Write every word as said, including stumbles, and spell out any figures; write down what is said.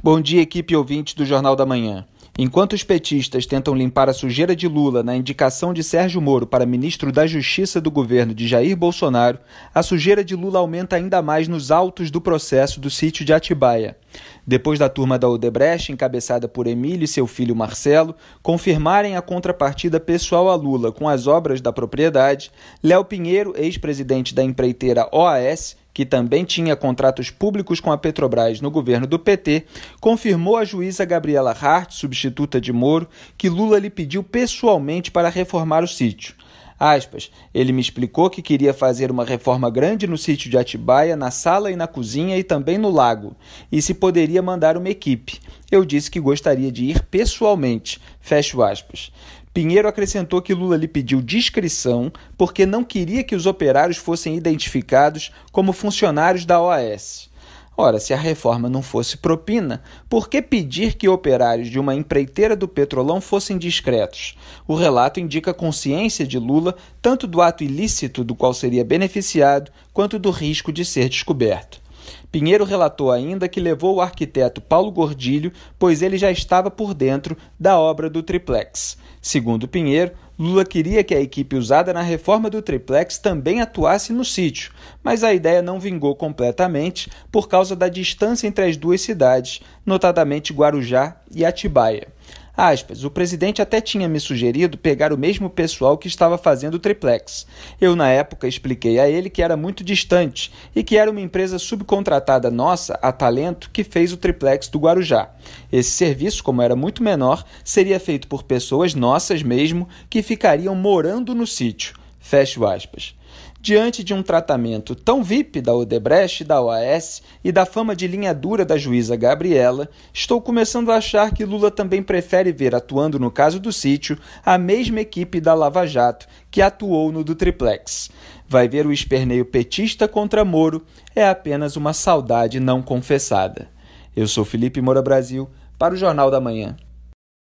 Bom dia, equipe ouvinte do Jornal da Manhã. Enquanto os petistas tentam limpar a sujeira de Lula na indicação de Sérgio Moro para ministro da Justiça do governo de Jair Bolsonaro, a sujeira de Lula aumenta ainda mais nos autos do processo do sítio de Atibaia. Depois da turma da Odebrecht, encabeçada por Emílio e seu filho Marcelo, confirmarem a contrapartida pessoal a Lula com as obras da propriedade, Léo Pinheiro, ex-presidente da empreiteira O A S, que também tinha contratos públicos com a Petrobras no governo do P T, confirmou à juíza Gabriela Hart, substituta de Moro, que Lula lhe pediu pessoalmente para reformar o sítio. Aspas, ele me explicou que queria fazer uma reforma grande no sítio de Atibaia, na sala e na cozinha e também no lago, e se poderia mandar uma equipe. Eu disse que gostaria de ir pessoalmente. Fecho aspas. Pinheiro acrescentou que Lula lhe pediu discrição porque não queria que os operários fossem identificados como funcionários da O A S. Ora, se a reforma não fosse propina, por que pedir que operários de uma empreiteira do petrolão fossem discretos? O relato indica consciência de Lula, tanto do ato ilícito do qual seria beneficiado, quanto do risco de ser descoberto. Pinheiro relatou ainda que levou o arquiteto Paulo Gordilho, pois ele já estava por dentro da obra do triplex. Segundo Pinheiro, Lula queria que a equipe usada na reforma do triplex também atuasse no sítio, mas a ideia não vingou completamente por causa da distância entre as duas cidades, notadamente Guarujá e Atibaia. Aspas, o presidente até tinha me sugerido pegar o mesmo pessoal que estava fazendo o triplex. Eu, na época, expliquei a ele que era muito distante e que era uma empresa subcontratada nossa, a Talento, que fez o triplex do Guarujá. Esse serviço, como era muito menor, seria feito por pessoas nossas mesmo que ficariam morando no sítio. Fecho aspas. Diante de um tratamento tão V I P da Odebrecht, da O A S e da fama de linha dura da juíza Gabriela, estou começando a achar que Lula também prefere ver atuando no caso do sítio a mesma equipe da Lava Jato que atuou no do triplex. Vai ver o esperneio petista contra Moro é apenas uma saudade não confessada. Eu sou Felipe Moura Brasil para o Jornal da Manhã.